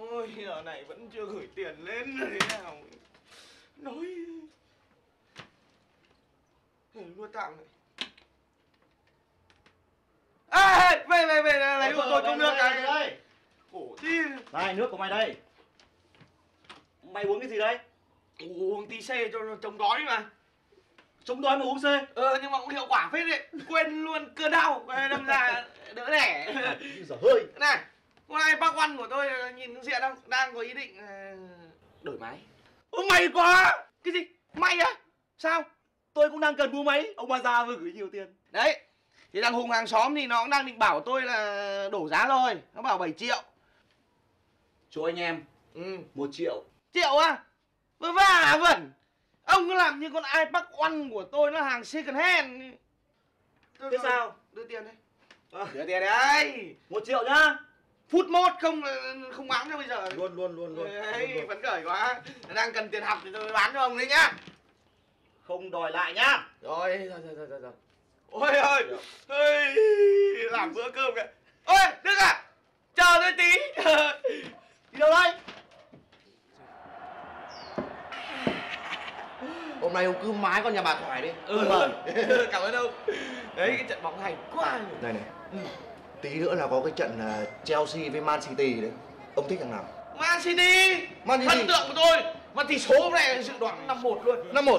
Ôi, giờ này vẫn chưa gửi tiền lên là thế nào? Nói mua tạm này. À, về lấy của tôi trong nước này. Khổ tí. Này, nước của mày đây. Mày uống cái gì đấy? Uống tí xe cho chống đói mà. Chống đói mà uống xe? Nhưng mà cũng hiệu quả phết đấy. Quên luôn cơn đau, đâm ra đỡ đẻ. Giờ hơi. Này, hôm nay bác Văn của tôi nhìn diện đang có ý định đổi máy. Ô mày quá. Cái gì? Mày á? Sao? Tôi cũng đang cần mua máy. Ông bà già vừa gửi nhiều tiền. Đấy. Thì thằng Hùng hàng xóm thì nó cũng đang định bảo tôi là đổ giá rồi. Nó bảo 7 triệu. Chú anh em, 1 triệu. Triệu à? Vớ vả vẩn. Ông cứ làm như con iPad One của tôi nó hàng second hand. Thế sao? Đưa tiền đấy. Đưa tiền đấy. 1 triệu nhá. Phút 1 không bán cho bây giờ. Luôn. Đấy, phấn khởi quá. Đang cần tiền học thì tôi bán cho ông đấy nhá. Không đòi lại nhá. Rồi. Ôi ơi, làm bữa cơm kìa. Ôi, Đức à, chờ tôi tí. Đi đâu đây? Hôm nay ông cứ mái con nhà bà Thoải đi. Cảm ơn ông. Đấy, cái trận bóng hay quá. Này, tí nữa là có cái trận Chelsea với Man City đấy. Ông thích thằng nào? Man City. Thần tượng của tôi. Mà tỷ số hôm nay dự đoán 5-1 luôn. 5-1?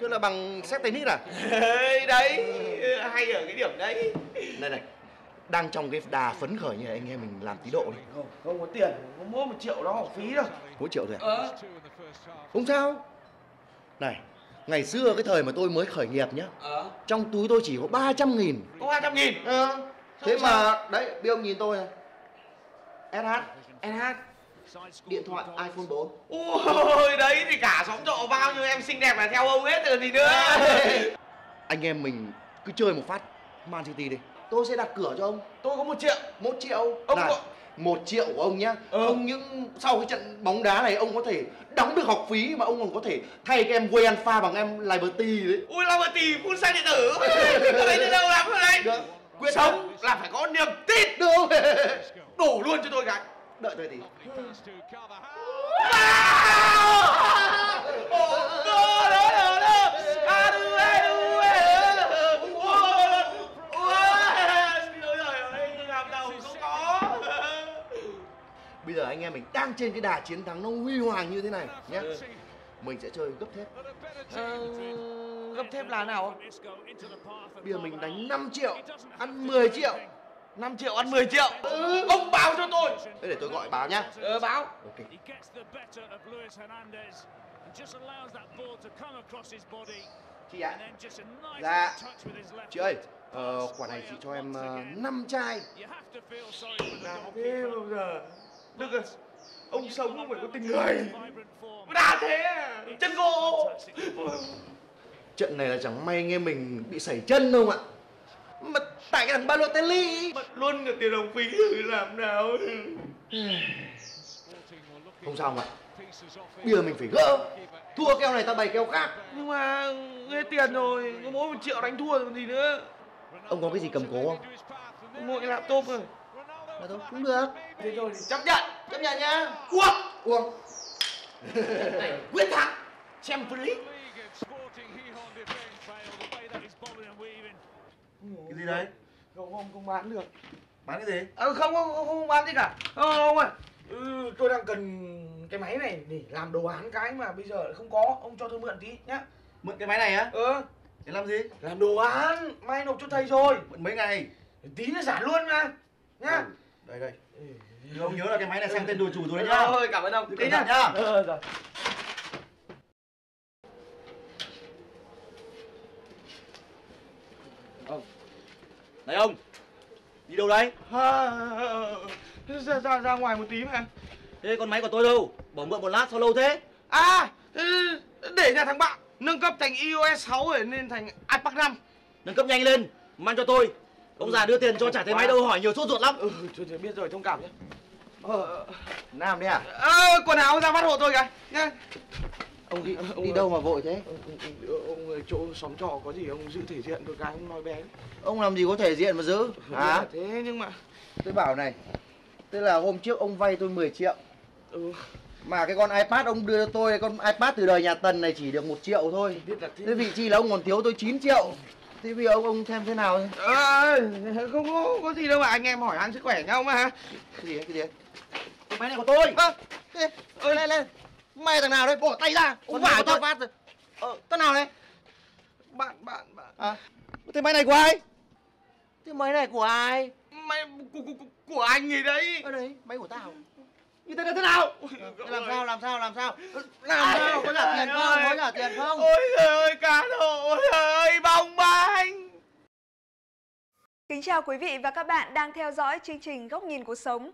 Tức là bằng xét tennis à? Đấy, hay ở cái điểm đấy. Này, đang trong cái đà phấn khởi như này, anh em mình làm tí độ đi. Không có tiền, không có 1 triệu đó học phí đâu. Mỗi triệu rồi à? Không sao. Này, ngày xưa cái thời mà tôi mới khởi nghiệp nhá, trong túi tôi chỉ có 300.000. Có 300.000? Thế mà, đấy, bây ông nhìn tôi này. SH điện thoại iPhone 4. Ôi đấy, thì cả xóm trọ bao nhiêu em xinh đẹp là theo ông hết rồi thì nữa. Anh em mình cứ chơi một phát Man City đi. Tôi sẽ đặt cửa cho ông. Tôi có 1 triệu. 1 triệu ông này, 1 triệu của ông nhá. Ông những sau cái trận bóng đá này ông có thể đóng được học phí mà ông còn có thể thay cái em Way Alpha bằng em Liberty đấy. Ui Liberty phun xanh điện tử. Đấy đến đâu lắm rồi đấy. Quyết sống là phải có niềm tin được không? Đổ luôn cho tôi gánh. Đợi tôi tí. Bây giờ anh em mình đang trên cái đà chiến thắng nó huy hoàng như thế này nhé. Mình sẽ chơi gấp thép. Gấp thép là nào? Bây giờ mình đánh 5 triệu, ăn 10 triệu. 5 triệu ăn 10 triệu. Ông báo cho tôi. Thế để tôi gọi báo nhá. Báo. Ok. Chị ạ. Dạ. Chị ơi, quả này chị cho em 5 chai. Làm thế bây giờ. Đức ơi, ông sống không phải có tình người. Đã thế à? Chân cô. Trận này là chẳng may anh em mình bị sẩy chân không ạ? Mà tại cái thằng Balotelli mất luôn cả tiền đồng phí rồi làm nào. Không sao mà. Bây giờ mình phải gỡ. Thua keo này ta bày keo khác. Nhưng mà hết tiền rồi, có mỗi 1 triệu đánh thua rồi gì nữa. Ông có cái gì cầm cố không? Ngồi cái laptop rồi. Mà thôi cũng được. Thế rồi thì chấp nhận nhá. Uống. Này, quyết thắng. Xem phân lý. Cái gì đấy? Không bán được. Bán cái gì? Không bán gì cả. Ông ơi, tôi đang cần cái máy này để làm đồ án cái mà bây giờ không có. Ông cho tôi mượn tí nhá. Mượn cái máy này á? Để làm gì? Làm đồ án. Mai nộp cho thầy rồi. Mượn mấy ngày? Tí nó giả luôn mà. Nhá. Đây. Ông nhớ là cái máy này sang tên đồ chủ tôi đấy nhá. Ơi, cảm ơn ông. Tí nhá. Rồi. Này ông, đi đâu đấy? Ra ngoài một tí mà. Thế con máy của tôi đâu? Bỏ mượn một lát sao lâu thế? Để nhà thằng bạn nâng cấp thành iOS 6 rồi nên thành iPad 5. Nâng cấp nhanh lên, mang cho tôi. Ông già đưa tiền cho trả thế máy đâu hỏi nhiều sốt ruột lắm. Tôi biết rồi, thông cảm nhé. Làm đi à? Quần áo ra bắt hộ tôi kìa. Ông đi đâu mà vội thế? Ông chỗ xóm trọ có gì ông giữ thể diện thôi, cái ông nói bé. Ông làm gì có thể diện mà giữ hả? Thế nhưng mà tôi bảo này, tức là hôm trước ông vay tôi 10 triệu. Ừ. Mà cái con iPad ông đưa cho tôi, con iPad từ đời nhà Tần này chỉ được 1 triệu thôi. Thế vị chi là ông còn thiếu tôi 9 triệu. Thế bây giờ ông xem thế nào? Không có gì đâu mà, anh em hỏi han sức khỏe nhau mà. Cái gì? Cái máy này của tôi. Ơi lên. Mày thằng nào đấy? Bỏ tay ra. Ông bảo tao phát rồi. Tao nào đấy? Bạn. À. Thế máy này của ai? Thế máy này của ai? Máy của anh gì đấy. Ở đấy, máy của tao. Như thế là thế nào? Làm sao? Có trả tiền không? Ôi trời ơi, cá độ, ôi trời ơi, bong banh. Kính chào quý vị và các bạn đang theo dõi chương trình Góc nhìn cuộc sống.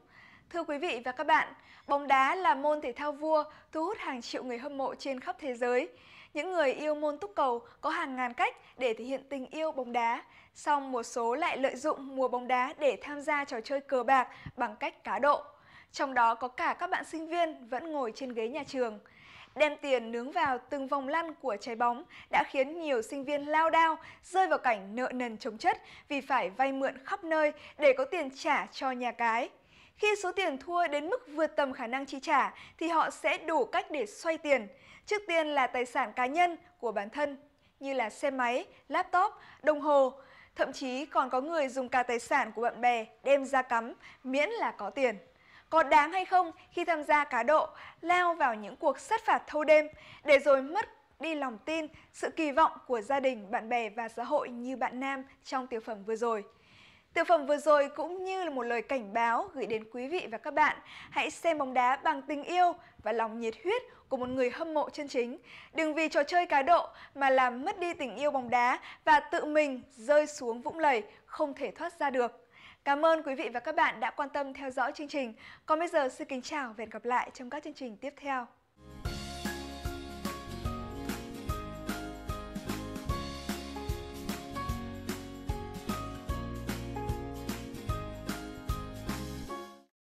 Thưa quý vị và các bạn, bóng đá là môn thể thao vua thu hút hàng triệu người hâm mộ trên khắp thế giới. Những người yêu môn túc cầu có hàng ngàn cách để thể hiện tình yêu bóng đá, song một số lại lợi dụng mùa bóng đá để tham gia trò chơi cờ bạc bằng cách cá độ. Trong đó có cả các bạn sinh viên vẫn ngồi trên ghế nhà trường. Đem tiền nướng vào từng vòng lăn của trái bóng đã khiến nhiều sinh viên lao đao rơi vào cảnh nợ nần chồng chất vì phải vay mượn khắp nơi để có tiền trả cho nhà cái. Khi số tiền thua đến mức vượt tầm khả năng chi trả thì họ sẽ đủ cách để xoay tiền. Trước tiên là tài sản cá nhân của bản thân như là xe máy, laptop, đồng hồ. Thậm chí còn có người dùng cả tài sản của bạn bè đem ra cắm miễn là có tiền. Có đáng hay không khi tham gia cá độ, lao vào những cuộc sát phạt thâu đêm để rồi mất đi lòng tin, sự kỳ vọng của gia đình, bạn bè và xã hội như bạn Nam trong tiểu phẩm vừa rồi. Tiểu phẩm vừa rồi cũng như là một lời cảnh báo gửi đến quý vị và các bạn. Hãy xem bóng đá bằng tình yêu và lòng nhiệt huyết của một người hâm mộ chân chính. Đừng vì trò chơi cá độ mà làm mất đi tình yêu bóng đá và tự mình rơi xuống vũng lầy không thể thoát ra được. Cảm ơn quý vị và các bạn đã quan tâm theo dõi chương trình. Còn bây giờ xin kính chào và hẹn gặp lại trong các chương trình tiếp theo.